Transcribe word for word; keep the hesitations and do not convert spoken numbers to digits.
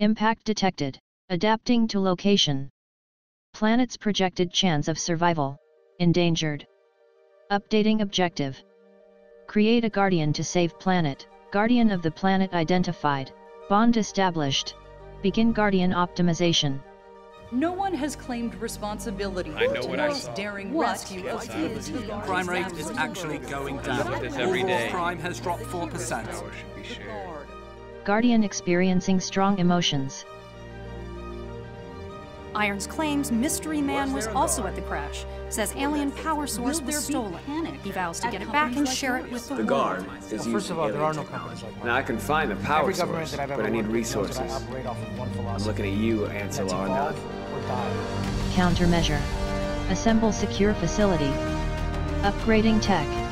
Impact detected. Adapting to location. Planet's projected chance of survival, endangered. Updating objective. Create a guardian to save planet. Guardian of the planet identified. Bond established. Begin guardian optimization. No one has claimed responsibility for tomorrow's daring what? rescue yes, of yes, the yes. Crime rate is actually going down. Overall crime has dropped four percent. Guardian experiencing strong emotions. Irons claims Mystery Man was also at the crash, says alien power source was stolen. He vows to get it back and share it with the world. The Guard is using alien technology. Now I can find the power source, but I need resources. I'm looking at you, Ansel Arnold. Countermeasure. Assemble secure facility. Upgrading tech.